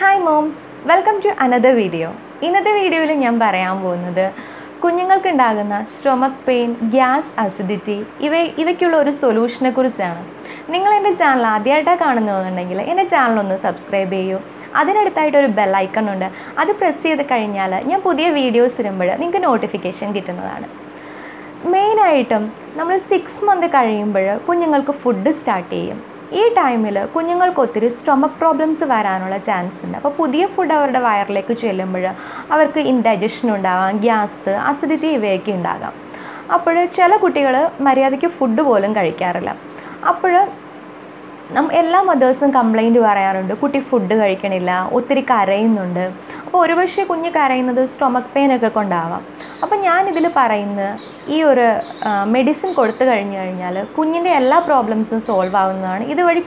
Hi moms, welcome to another video. In this video, I am going to tell you about stomach pain, gas acidity. This is a solution. If you subscribe to my channel, there is a bell icon. If you press it, you will get a notification for new videos. Main item, we start 6 months of food. This time, there are stomach problems. There are chances of new food. There are indigestion, gas, acidity. Then, there are food. All mothers complain that they have food, they have stomach pain. I medicine all problems are solved. This is a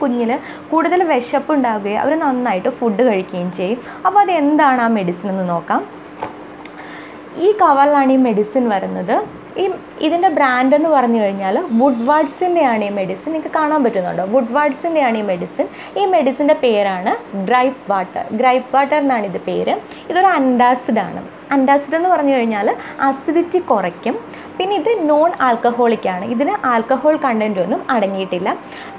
food. medicine? This brand is Woodward's medicine. You can see Woodward's medicine. This medicine is gripe water. Gripe water is the name. This is antacid. Antacid is acidity correct. This is non-alcoholic. This is alcohol content. This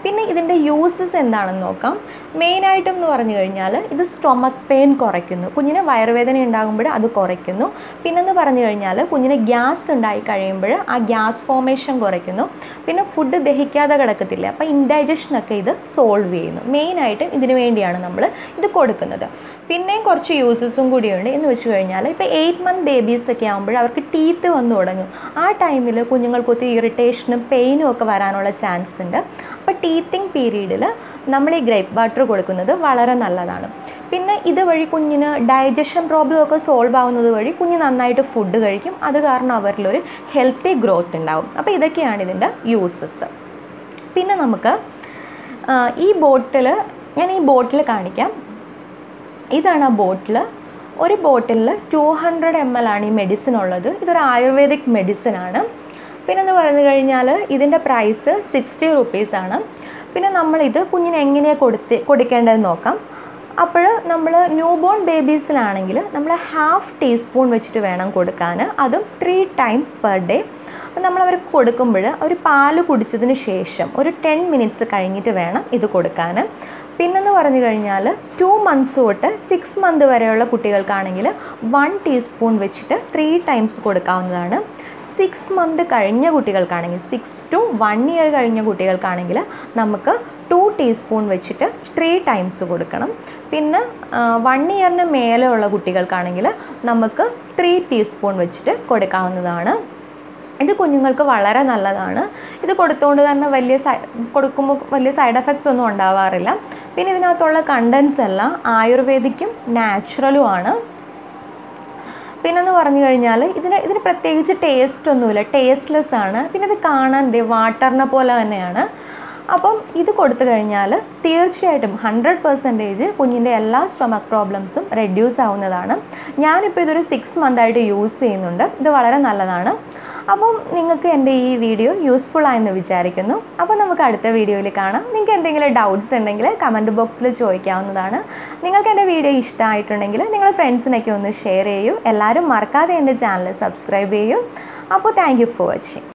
is uses. Main item is stomach pain. This is gas. Gas formation korayikkunnu pinne food dehikkaada kadakkilla appo indigestion okke idu solve cheyyunu main item idinu vendiyana nammal idu kodukunnathu pinne korchu uses um kudi undu ennu vechu kayinjal ipo 8 month babies okke aayumbol avarku teeth vannu odangu aa time il kunjangalku othi irritation pain okke varanulla chance undu appo teething period il nammal ee grape water kodukunnathu valare nalladana pinne idu vali kunjinu digestion problem okke solve aavunnathu vali kunju nannayittu food കഴിക്കും അത് കാരണം അവരിൽ ഒരു healthy growth ഉണ്ടാവും. അപ്പോൾ ഇതൊക്കെയാണ് ഇതിന്റെ uses. പിന്നെ നമുക്ക് ഞാൻ ഈ ബോട്ടിൽ കാണിക്കാം. ഇതാണ് ആ ബോട്ടിൽ. ഒരു ബോട്ടിലിൽ 200 ml ആണ് ഈ മെഡിസിൻ ഉള്ളത്. ഇതൊരു ആയുർവേദിക് മെഡിസിൻ ആണ്. പിന്നെ എന്ന് പറഞ്ഞു കഴിഞ്ഞാൽ ഇതിന്റെ പ്രൈസ് 60 rupees ആണ്. പിന്നെ നമ്മൾ ഇത് കുഞ്ഞിനെ എങ്ങനെ കൊടുക്കേണ്ടതെന്ന് നോക്കാം. അപ്പോൾ നമ്മൾ ന്യൂബോൺ ബേബീസിൽ ആണെങ്കിൽ നമ്മൾ 1/2 teaspoon വെച്ചിട്ട് വേണം കൊടുക്കാൻ. അതും 3 ടൈംസ് per day. അപ്പോൾ നമ്മൾ അവർക്ക് കൊടുക്കുമ്പോൾ ഒരു പാല് കുടിച്ചതിന് ശേഷം ഒരു 10 മിനിറ്റ്സ് കഴിഞ്ഞിട്ട് വേണം ഇത് കൊടുക്കാൻ. പിന്നെന്ന് പറഞ്ഞു കഴിഞ്ഞാൽ 2 months തൊട്ട് 6 month വരെയുള്ള കുട്ടികൾക്കാണെങ്കിൽ 1 ടീസ്പൂൺ വെച്ചിട്ട് 3 ടൈംസ് കൊടുക്കാവുന്നതാണ്. 6 month കഴിഞ്ഞ കുട്ടികൾക്കാണെങ്കിൽ 6 to 1 year കഴിഞ്ഞ കുട്ടികൾക്കാണെങ്കിൽ നമുക്ക് 2 ടീസ്പൂൺ വെച്ചിട്ട് 3 ടൈംസ് കൊടുക്കണം. പിന്നെ 1 year ന് മേലെയുള്ള കുട്ടികൾക്കാണെങ്കിൽ നമുക്ക് 3 ടീസ്പൂൺ വെച്ചിട്ട് കൊടുക്കാവുന്നതാണ്. ഇത് കുഞ്ഞുങ്ങൾക്ക് വളരെ നല്ലതാണ്. ഇത് കൊടുത്തോണ്ട് തന്നെ വലിയ സൈഡ് എഫക്ട്സ് ഒന്നും ഉണ്ടാവാറില്ല. പിന്നെ ഇതിനകത്തുള്ള കണ്ടന്റ്സ് എല്ലാം ആയുർവേദിക്കും നാച്ചുറലും ആണ്. പിന്നെ എന്ന് പറഞ്ഞു കഴിഞ്ഞാൽ ഇതിന് പ്രത്യേകിച്ച് ടേസ്റ്റ് ഒന്നുമില്ല. ടേസ്റ്റ്ലെസ് ആണ്. പിന്നെ ഇത് കാണാൻ ദേ വാട്ടറിനെ പോലെ തന്നെയാണ്. അപ്പം ഇത് കൊടുത്തു കഴിഞ്ഞാൽ തീർച്ചയായിട്ടും 100% കുഞ്ഞിൻ്റെ എല്ലാ stomach പ്രോബ്ലംസും റെഡ്യൂസ് ആവുന്നതാണ്. ഞാനിപ്പോൾ ഇതൊരു 6 month ആയിട്ട് യൂസ് ചെയ്യുന്നുണ്ട്. ഇത് വളരെ നല്ലതാണ്. അപ്പം നിങ്ങൾക്ക് എൻ്റെ ഈ വീഡിയോ യൂസ്ഫുൾ ആയെന്ന് വിചാരിക്കുന്നു. അപ്പോൾ നമുക്ക് അടുത്ത വീഡിയോയിൽ കാണാം. നിങ്ങൾക്ക് എന്തെങ്കിലും ഡൗട്ട്സ് ഉണ്ടെങ്കിൽ കമൻറ്റ് ബോക്സിൽ ചോദിക്കാവുന്നതാണ്. നിങ്ങൾക്ക് എൻ്റെ വീഡിയോ ഇഷ്ടമായിട്ടുണ്ടെങ്കിൽ നിങ്ങൾ ഫ്രണ്ട്സിനൊക്കെ ഒന്ന് ഷെയർ ചെയ്യൂ. എല്ലാവരും മറക്കാതെ എൻ്റെ ചാനൽ സബ്സ്ക്രൈബ് ചെയ്യൂ. അപ്പോൾ താങ്ക് യു ഫോർ വാച്ചിങ്.